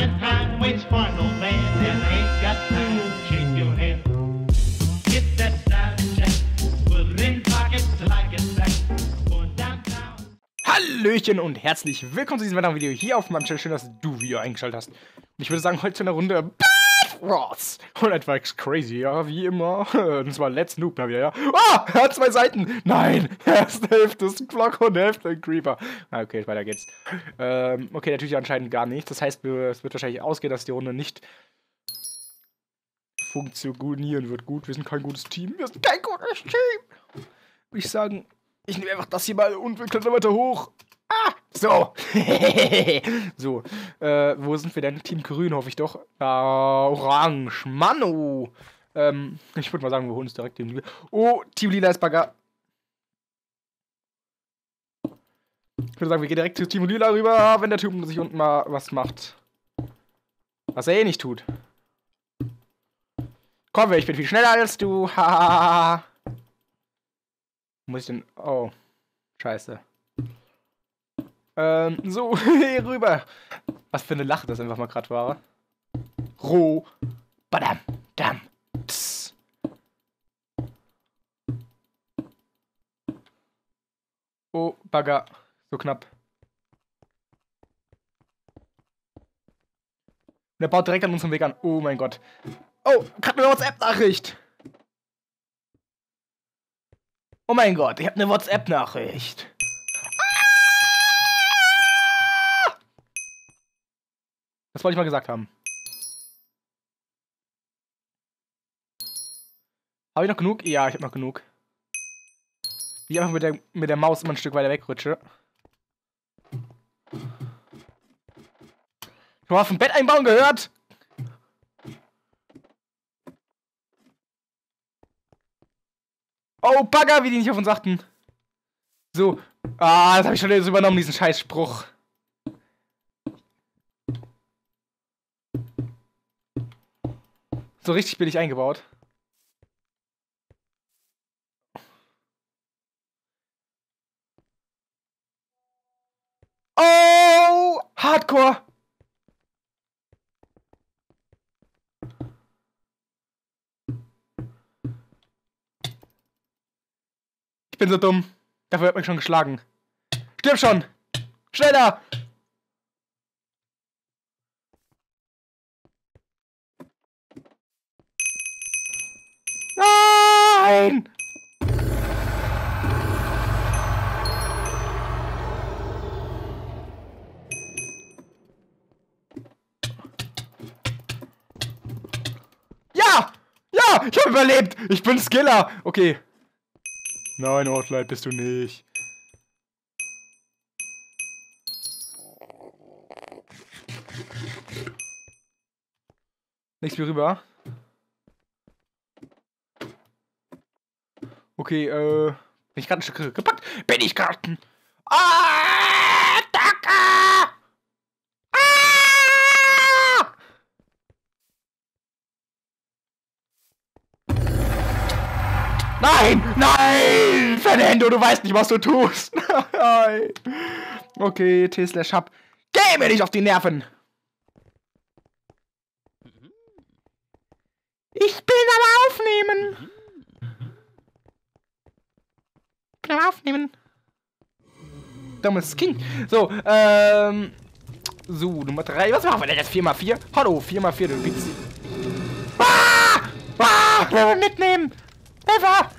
and time waits for no man, and I ain't got time to shake your hand. Get that style check, put it in pockets till I get back. Going downtown. Hallöchen und herzlich willkommen zu diesem weiteren Video hier auf meinem Channel. Schön, dass du wieder eingeschaltet hast. Und ich würde sagen, heute zu einer Runde Bedwars. Und etwas crazy, ja, wie immer. Und zwar Let's Noob, da wieder, ja. Ah, er hat zwei Seiten. Nein, erst Hälfte ist ein Block und Hälfte ein Creeper. Okay, weiter geht's. Okay, natürlich anscheinend gar nicht. Das heißt, es wird wahrscheinlich ausgehen, dass die Runde nicht funktionieren wird. Gut, wir sind kein gutes Team. Wir sind kein gutes Team. Würde ich sagen, ich nehme einfach das hier mal und wir klettern weiter hoch. Ah, so. So. Wo sind wir denn? Team Grün, hoffe ich doch. Orange. Mann, oh. Ich würde mal sagen, wir holen uns direkt den Lila. Oh, Team Lila ist Bagger. Ich würde sagen, wir gehen direkt zu Team Lila rüber, wenn der Typ sich unten mal was macht. Was er eh nicht tut. Komm, ich bin viel schneller als du. Hahaha. Muss ich denn... Oh. Scheiße. So, rüber. Was für eine Lache das einfach mal gerade war. Roh. Badam. Dam. Psst. Oh, Bagger. So knapp. Der baut direkt an unserem Weg an. Oh mein Gott. Oh, gerade eine WhatsApp-Nachricht. Oh mein Gott, ich habe eine WhatsApp-Nachricht. Das wollte ich mal gesagt haben. Habe ich noch genug? Ja, ich habe noch genug. Wie ich einfach mit der Maus immer ein Stück weiter wegrutsche. Du hast ein Bett einbauen gehört! Oh, Bagger, wie die nicht auf uns achten. So. Ah, das habe ich schon jetzt übernommen, diesen Scheißspruch. So richtig billig eingebaut. Oh! Hardcore! Ich bin so dumm. Dafür hat man schon geschlagen. Stirb schon! Schneller! Nein! Ja! Ja! Ich habe überlebt! Ich bin Skiller! Okay. Nein, OrtLeit bist du nicht. Nichts mehr rüber. Okay, bin ich gerade ein Stück gepackt? Bin ich gerade. Ah, Dacke! Ah! Nein! Nein! Fernando, du weißt nicht, was du tust! Nein! Okay, T/Hub. Geh mir nicht auf die Nerven! Ich bin am Aufnehmen! Aufnehmen. Dummes King. So, so, Nummer 3. Was machen wir denn jetzt? 4x4? Hallo, 4x4, du Witz. Ah! Ah! Wir wollen mitnehmen! Hilfe!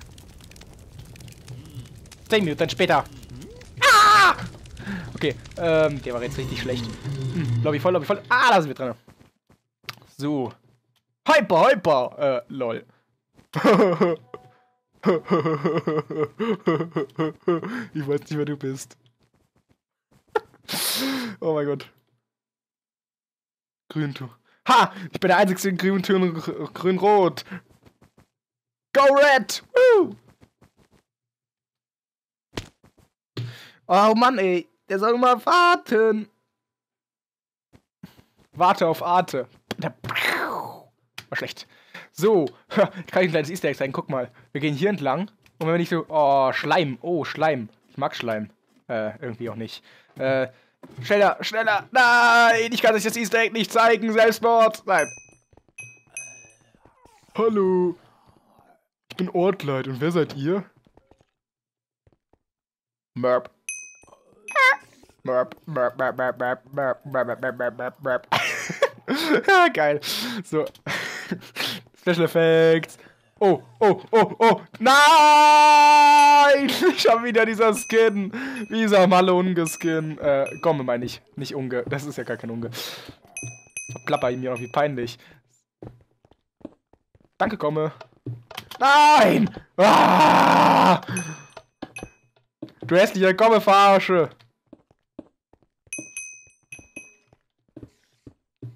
10 Minuten später. Ah! Okay, der war jetzt richtig schlecht. Lobby voll, Lobby voll. Ah, da sind wir dran. So. Hyper, Hyper! Lol. Ich weiß nicht, wer du bist. Oh mein Gott. Grünton. Ha! Ich bin der einzige in Grünton. Grün-Rot. Go Red! Woo! Oh Mann, ey. Der soll mal warten. Warte auf Arte. War schlecht. So, ich kann ein kleines Easter Egg zeigen, guck mal. Wir gehen hier entlang und wenn wir nicht so... Oh, Schleim, oh, Schleim. Ich mag Schleim. Irgendwie auch nicht. Schneller, schneller. Nein, ich kann euch das Easter Egg nicht zeigen. Selbstmord. Nein. Hallo. Ich bin OrtLeit. Und wer seid ihr? Merp. Merp, merp, merp, merp, merp, merp, merp, merp, merp, merp. Ja, geil. So. Special Effects. Oh, oh, oh, oh. Nein! Ich hab wieder dieser Skin. Dieser Malunge-Skin. Gomme meine ich. Nicht Unge. Das ist ja gar kein Unge. Verplapper ihm ja noch, wie peinlich. Danke, Gomme. Nein! Ah! Du hässlicher Gomme-Verarsche.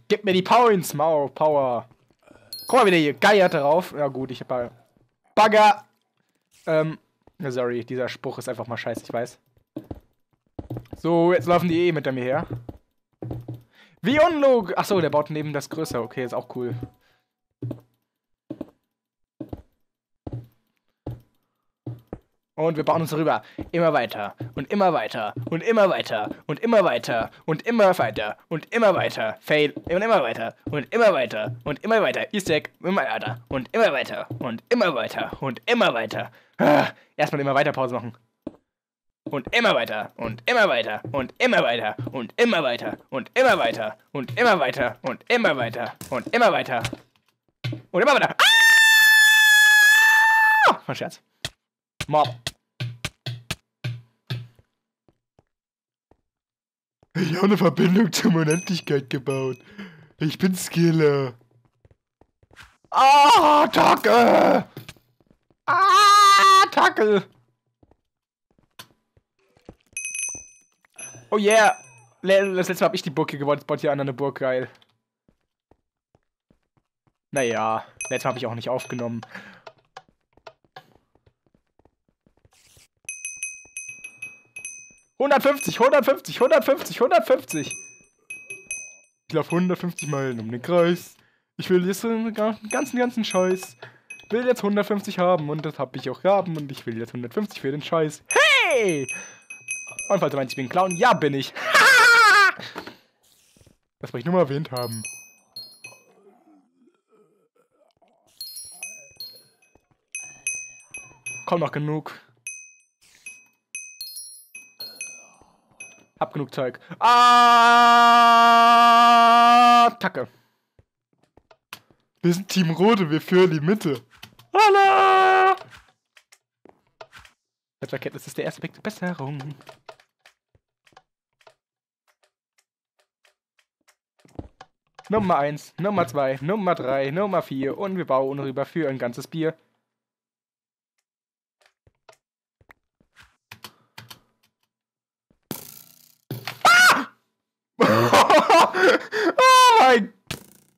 Gib mir die Power ins Maul. Power. Guck mal wieder hier, Geier drauf. Na gut, ich hab mal... Bagger! Sorry, dieser Spruch ist einfach mal scheiße, ich weiß. So, jetzt laufen die eh mit mir her. Wie unlogisch! Achso, der baut neben das größer. Okay, ist auch cool. Und wir bauen uns rüber. Immer weiter. Und immer weiter. Und immer weiter. Und immer weiter. Und immer weiter. Und immer weiter. Fail. Und immer weiter. Und immer weiter. Und immer weiter. Easter Egg. Immer weiter. Und immer weiter. Und immer weiter. Und immer weiter. Erstmal immer weiter Pause machen. Und immer weiter. Und immer weiter. Und immer weiter. Und immer weiter. Und immer weiter. Und immer weiter. Und immer weiter. Und immer weiter. Und immer weiter. Ah! Mein Scherz. Mob. Ich habe eine Verbindung zur Unendlichkeit gebaut. Ich bin Skiller. Ah, Tacke! Ah, Tacke! Oh yeah! Das letzte Mal habe ich die Burke gewonnen. Jetzt baut hier einer eine Burg, geil. Naja, letztes Mal habe ich auch nicht aufgenommen. $150. Ich laufe 150 Meilen um den Kreis. Ich will jetzt den ganzen Scheiß. Will jetzt 150 haben und das hab ich auch haben und ich will jetzt 150 für den Scheiß. Hey! Und falls du meinst, ich bin ein Clown, ja bin ich. Das wollte ich nur mal erwähnt haben. Komm noch genug. Hab genug Zeug. Ah, Tacke. Wir sind Team Rote, wir führen die Mitte. Hallo! Das Erkenntnis ist der erste Weg zur Besserung. Nummer 1, Nummer 2, Nummer 3, Nummer 4 und wir bauen rüber für ein ganzes Bier.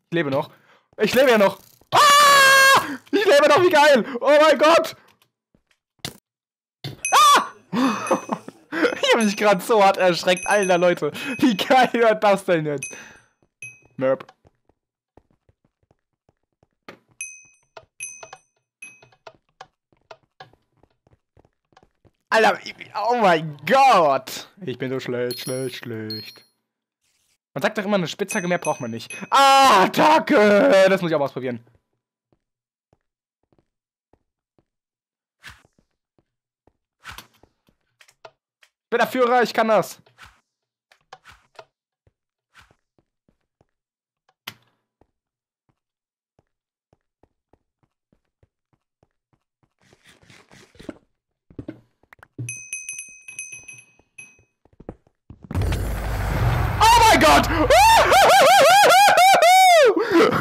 Ich lebe noch. Ich lebe ja noch. Ah! Ich lebe noch, wie geil. Oh mein Gott. Ah! Ich habe mich gerade so hart erschreckt. Alter, Leute. Wie geil war das denn jetzt? Merp. Alter, oh mein Gott. Ich bin so schlecht. Man sagt doch immer, eine Spitzhacke mehr braucht man nicht. Ah, Tacke! Das muss ich auch mal ausprobieren. Ich bin der Führer, ich kann das.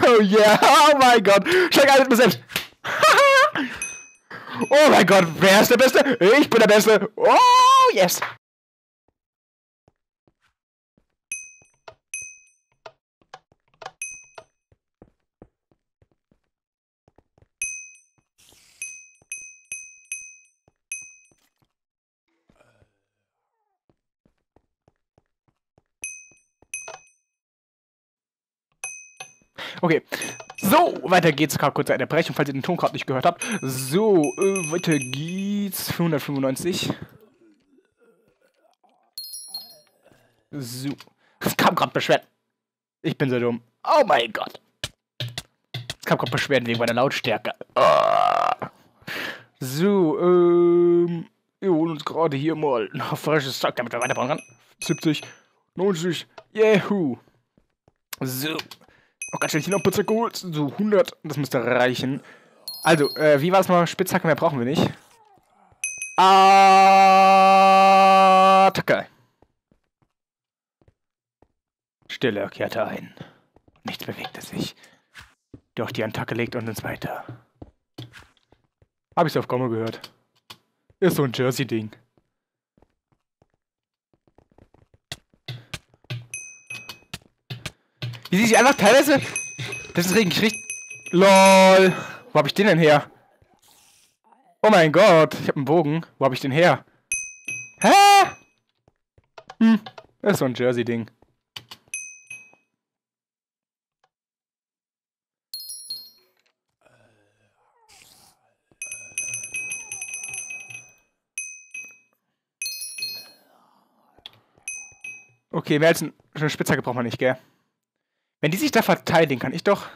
Oh yeah, oh mein Gott. Steig ein mit mir selbst. Oh mein Gott, wer ist der Beste? Ich bin der Beste. Oh yes. Okay, so, weiter geht's. Gerade kurz eine Unterbrechung, falls ihr den Ton gerade nicht gehört habt. So, weiter geht's. 195. So. Es kam gerade Beschwerden. Ich bin so dumm. Oh mein Gott. Es kam gerade Beschwerden wegen meiner Lautstärke. Oh. So, wir holen uns gerade hier mal noch frisches Zeug, damit wir weiterbauen können. 70, 90, juhu. So. Oh, ganz schnell hier noch Pizza geholt. So, 100. Das müsste reichen. Also, wie war es mal? Spitzhacke mehr brauchen wir nicht. Attacke. Stille kehrte ein. Nichts bewegte sich. Doch die Attacke legt uns weiter. Hab ich's auf Gomme gehört. Ist so ein Jersey-Ding. Wie sie sich einfach teilweise... Das ist richtig... LOL. Wo hab ich den denn her? Oh mein Gott. Ich hab einen Bogen. Wo hab ich den her? Hä? Hm. Das ist so ein Jersey-Ding. Okay, mehr als eine Spitzhacke braucht man nicht, gell? Wenn die sich da verteidigen, kann ich doch...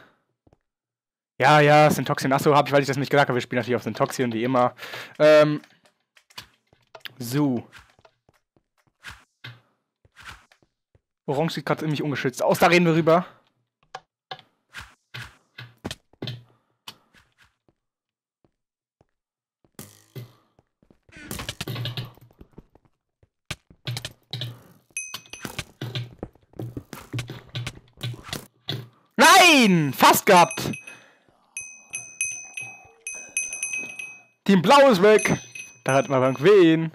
Ja, Syntoxion. Achso, hab ich, weil ich das nicht gesagt habe. Wir spielen natürlich auf Syntoxion, wie immer. So. Orange sieht gerade ziemlich ungeschützt aus. Da reden wir rüber. Fast gehabt. Team Blau ist weg. Da hat man wen.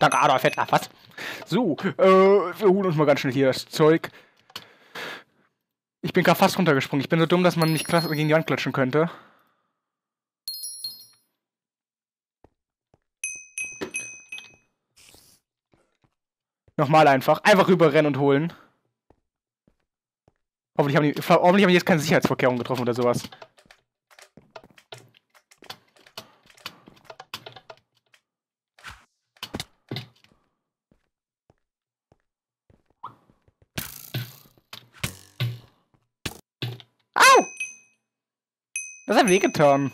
Danke, Adolf Hitler. Was? So, wir holen uns mal ganz schnell hier das Zeug. Ich bin gerade fast runtergesprungen. Ich bin so dumm, dass man mich gegen die Wand klatschen könnte. Nochmal einfach. Einfach rüberrennen und holen. Hoffentlich haben die jetzt keine Sicherheitsvorkehrung getroffen oder sowas. Au! Das hat wehgetan.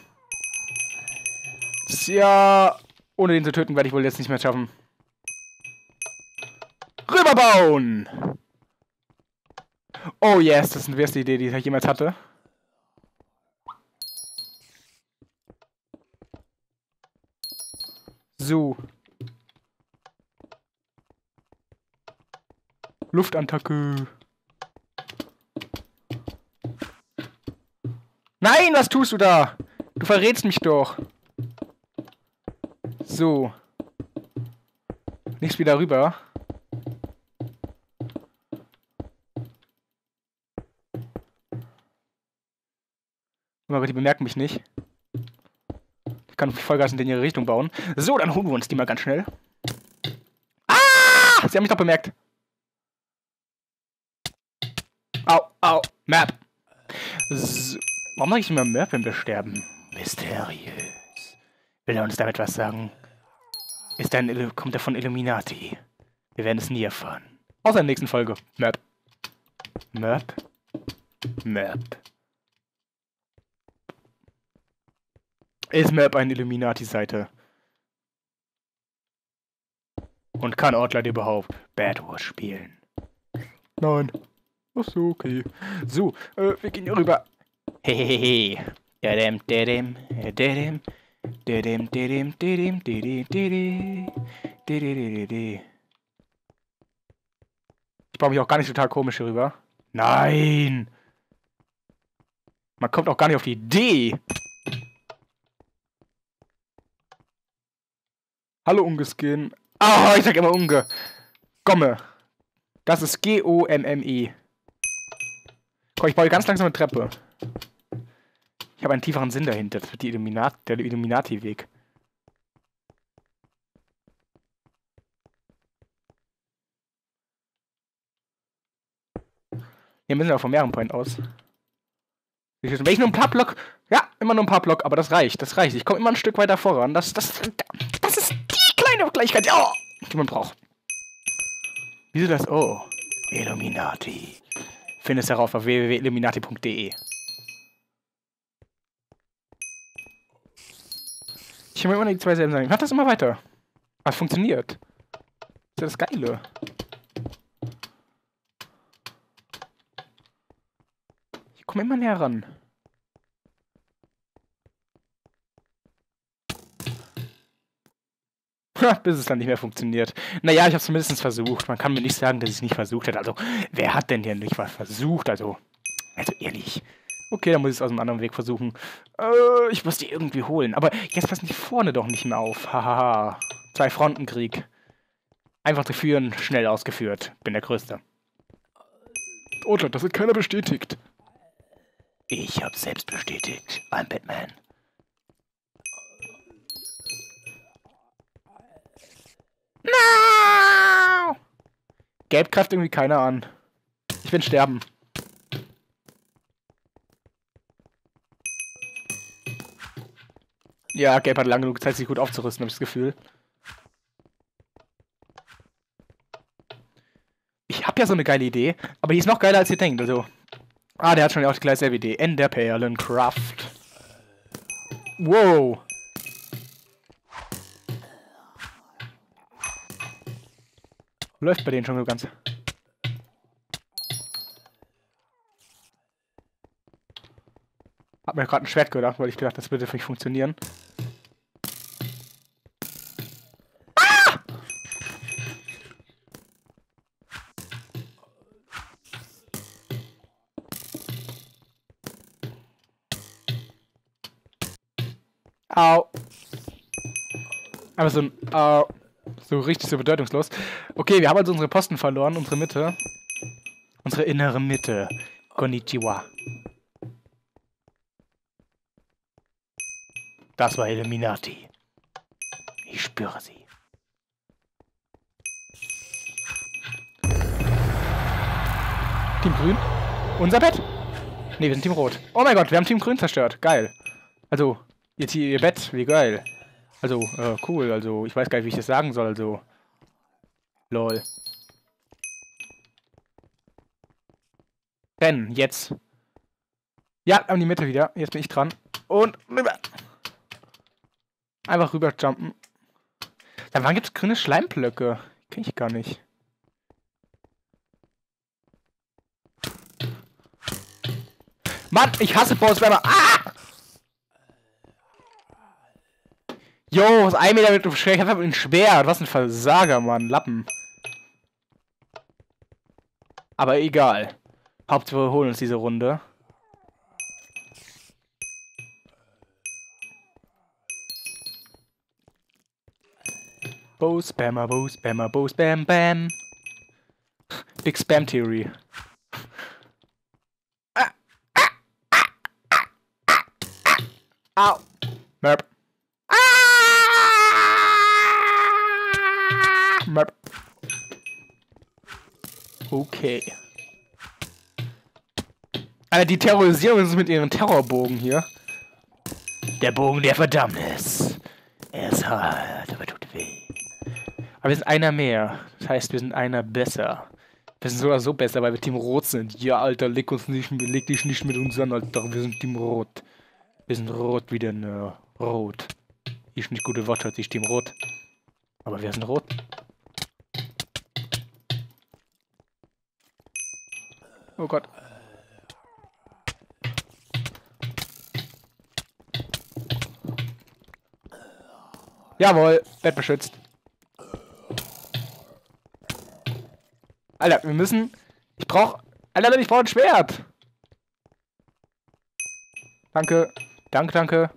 Tja, ohne den zu töten werde ich wohl jetzt nicht mehr schaffen. Rüberbauen! Oh yes, das ist die beste Idee, die ich jemals hatte. So. Luftantacke. Nein, was tust du da? Du verrätst mich doch. So. Nichts wieder rüber. Aber die bemerken mich nicht. Ich kann Vollgas in ihre Richtung bauen. So, dann holen wir uns die mal ganz schnell. Ah! Sie haben mich doch bemerkt. Au. Map. So. Warum mache ich immer Map, wenn wir sterben? Mysteriös. Will er uns damit was sagen? Kommt er von Illuminati? Wir werden es nie erfahren. Außer in der nächsten Folge. Map. Map. Map. Ist Map eine Illuminati-Seite. Und kann OrtLeit überhaupt Bedwars spielen? Nein. Ach so, okay. So, wir gehen hier rüber. Hehehe. Ich baue mich auch gar nicht total komisch hier rüber. Nein! Man kommt auch gar nicht auf die Idee! Hallo Ungeskin. Ah, ich sag immer Unge. Gomme. Das ist G-O-M-M-E. Komm, ich baue ganz langsam eine Treppe. Ich habe einen tieferen Sinn dahinter. Das wird der Illuminati-Weg. Hier müssen wir auch von mehreren Point aus. Wenn ich nur ein paar Block... Ja, immer nur ein paar Block, aber das reicht. Das reicht. Ich komme immer ein Stück weiter voran. Das ist... Gleichheit, ja, die man braucht. Wieso das? Oh. Illuminati. Findest du darauf auf www.illuminati.de. Ich habe immer die zwei selben sagen. Mach das immer weiter. Das funktioniert. Das ist das Geile. Ich komme immer näher ran. Bis es dann nicht mehr funktioniert. Naja, ich habe es zumindest versucht. Man kann mir nicht sagen, dass ich es nicht versucht hätte. Also, wer hat denn hier nicht mal versucht? Also ehrlich. Okay, dann muss ich es aus einem anderen Weg versuchen. Ich muss die irgendwie holen. Aber jetzt passt die vorne doch nicht mehr auf. Hahaha. 2-Fronten-Krieg. Einfach zu führen, schnell ausgeführt. Bin der Größte. Oh, das hat keiner bestätigt. Ich hab's selbst bestätigt. I'm Batman. No! Gelb greift irgendwie keiner an. Ich will sterben. Ja, Gelb hat lange genug Zeit, sich gut aufzurüsten, habe ich das Gefühl. Ich habe ja so eine geile Idee, aber die ist noch geiler, als ihr denkt. Also, der hat schon auch die gleiche Idee. Ender Perlencraft. Wow. Läuft bei denen schon so ganz. Hab mir gerade ein Schwert gedacht, weil ich gedacht, das würde für mich funktionieren. Ah! Au. Aber so ein Au. So richtig so bedeutungslos. Okay, wir haben also unsere Posten verloren, unsere Mitte. Unsere innere Mitte. Konnichiwa. Das war Illuminati. Ich spüre sie. Team Grün? Unser Bett? Ne, wir sind Team Rot. Oh mein Gott, wir haben Team Grün zerstört. Geil. Also, ihr Bett, wie geil. Also, cool, also, ich weiß gar nicht, wie ich das sagen soll, also. Lol. Rennen, jetzt. Ja, an die Mitte wieder. Jetzt bin ich dran. Und rüber. Einfach rüber jumpen. Dann, wann gibt's grüne Schleimblöcke? Kenn ich gar nicht. Mann, ich hasse Bosswärmer. Ah! Jo, was 1 Meter mit dem Schwert. Ich hab ein Schwert. Was ein Versager, Mann. Lappen. Aber egal. Hauptsache wir holen uns diese Runde. Bo Spammer, Bo Spammer, Bo Spam Bam. Big Spam Theory. Au. Merp. Okay. Alter, die terrorisieren uns mit ihren Terrorbogen hier. Der Bogen der Verdammnis. Er ist hart, aber tut weh. Aber wir sind einer mehr. Das heißt, wir sind einer besser. Wir sind sogar so besser, weil wir Team Rot sind. Ja, Alter, leg dich nicht mit uns an, Alter. Wir sind Team Rot. Wir sind rot wie denn Rot. Ich nicht gute Worte, ich Team Rot. Aber wir sind rot. Oh Gott. Jawohl, Bett beschützt. Alter, wir müssen... Alter, ich brauche ein Schwert! Danke. Danke.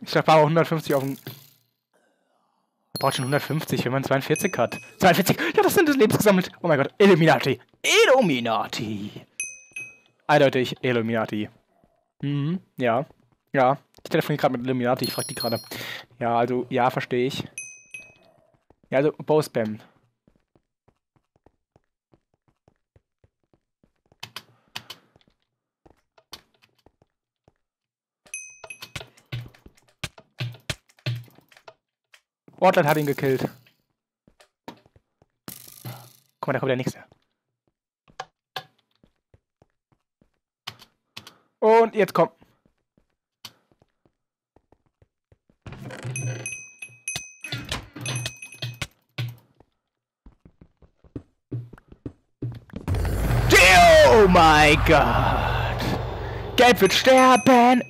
Ich glaube, ich brauche 150 auf dem... Braucht schon 150, wenn man 42 hat. 42! Ja, das sind des Lebens gesammelt! Oh mein Gott, Illuminati! Illuminati! Eindeutig, Illuminati. Mhm, ja. Ja, ich telefoniere gerade mit Illuminati, ich frage die gerade. Ja, also, ja, verstehe ich. Ja, also, Bowspam. OrtLeit hat ihn gekillt. mal, da kommt der nächste. Und jetzt komm. Oh mein Gott. Gelb wird sterben.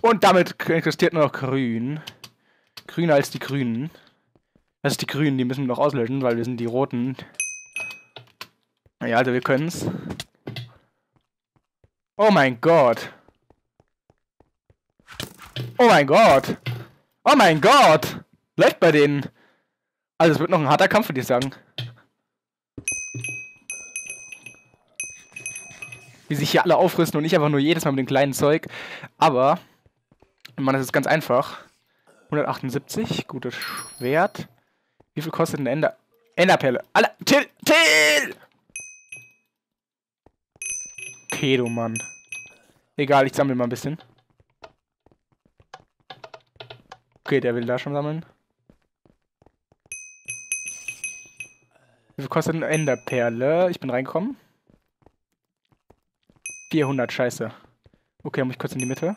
Und damit existiert nur noch Grün. Grüner als die Grünen. Das ist die Grünen, die müssen wir noch auslöschen, weil wir sind die Roten. Ja, also wir können's. Oh mein Gott. Oh mein Gott. Oh mein Gott. Läuft bei denen. Also es wird noch ein harter Kampf, würde ich sagen. Wie sich hier alle aufrüsten und ich einfach nur jedes Mal mit dem kleinen Zeug. Aber... Man, das ist ganz einfach. 178, gutes Schwert. Wie viel kostet ein Ender? Enderperle. Alle. Till! Till! Okay, du Mann. Egal, ich sammle mal ein bisschen. Okay, der will da schon sammeln. Wie viel kostet eine Enderperle? Ich bin reingekommen. 400, scheiße. Okay, dann muss ich kurz in die Mitte.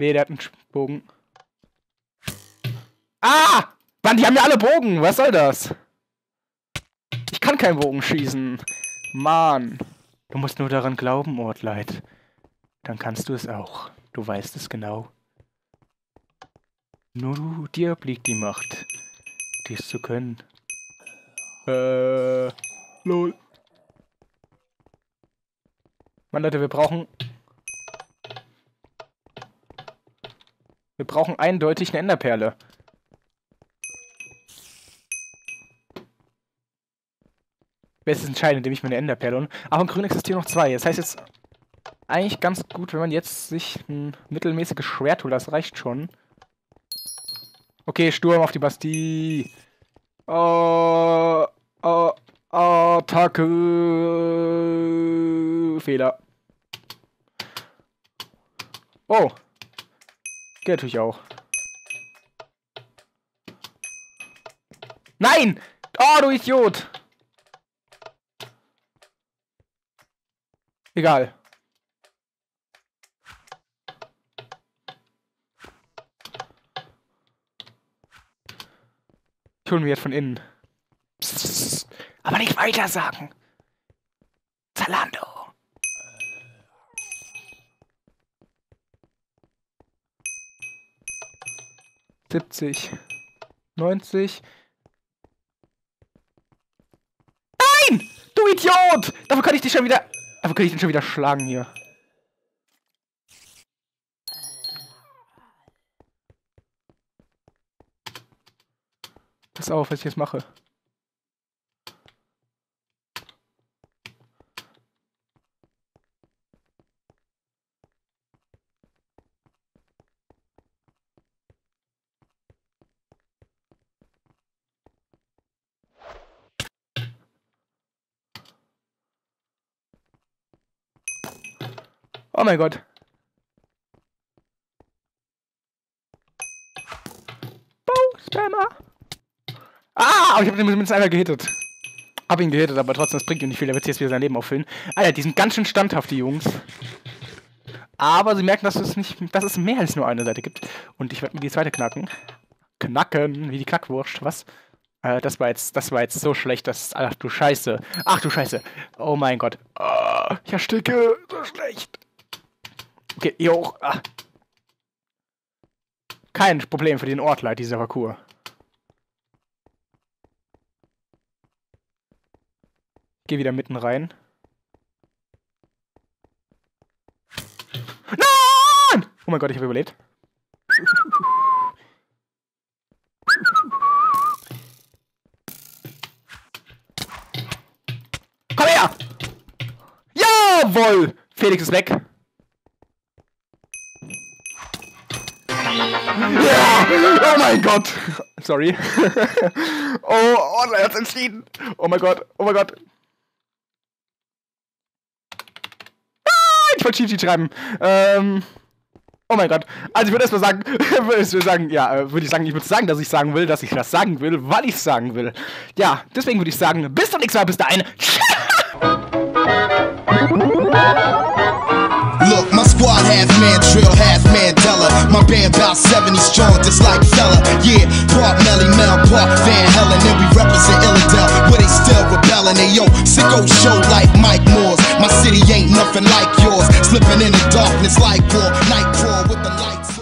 Nee, der hat einen Bogen. Ah! Mann, die haben ja alle Bogen! Was soll das? Ich kann keinen Bogen schießen. Mann. Du musst nur daran glauben, OrtLeit. Dann kannst du es auch. Du weißt es genau. Nur dir obliegt die Macht, dies zu können. Lol. Mann, Leute, wir brauchen... Wir brauchen eindeutig eine Enderperle. Bestes entscheiden, indem ich mir eine Enderperle und... Aber im Grün existieren noch zwei. Das heißt jetzt... Eigentlich ganz gut, wenn man jetzt sich ein mittelmäßiges Schwert holt. Das reicht schon. Okay, Sturm auf die Bastille. Oh... Oh... Attacke... Fehler. Oh... Ja, natürlich auch. Nein! Oh, du Idiot! Egal. Ich hol mir jetzt von innen. Psst, aber nicht weiter sagen. Zalando. Siebzig, 90. Nein! Du Idiot! Dafür kann ich dich schon wieder... Dafür kann ich den schon wieder schlagen hier. Pass auf, was ich jetzt mache. Oh mein Gott. Bow Spammer. Ah, aber ich habe den mindestens einmal gehittet. Hab ihn gehittet, aber trotzdem, das bringt ihm nicht viel. Der wird sich jetzt wieder sein Leben auffüllen. Alter, die sind ganz schön standhaft, die Jungs. Aber sie merken, dass es nicht, dass es mehr als nur eine Seite gibt. Und ich werde mir die zweite knacken. Knacken, wie die Knackwurst, was? Das war jetzt so schlecht, dass... Ach du Scheiße. Ach du Scheiße. Oh mein Gott. Oh, ich ersticke. So schlecht. Okay, hier hoch. Ah. Kein Problem für den OrtLeit, dieser Parkour. Geh wieder mitten rein. Nein! Oh mein Gott, ich habe überlebt. Komm her! Jawohl! Felix ist weg. Yeah! Oh mein Gott! Sorry. Oh, er hat's entschieden. Oh mein Gott, oh mein Gott. Ah, ich wollte Chichi schreiben. Oh mein Gott. Also ich würde erstmal sagen, dass ich das sagen will, weil ich es sagen will. Ja, deswegen würde ich sagen, bis zum nächsten Mal, bis dahin. Look, my squad half man drill, half Mandela. My band about 70 strong, just like Fella. Yeah, Park Melly, Mel, Park Van Helen, and we represent Illidale, where they still rebelling. They yo, sicko show like Mike Moore's. My city ain't nothing like yours. Slipping in the darkness like war, night crawl with the lights.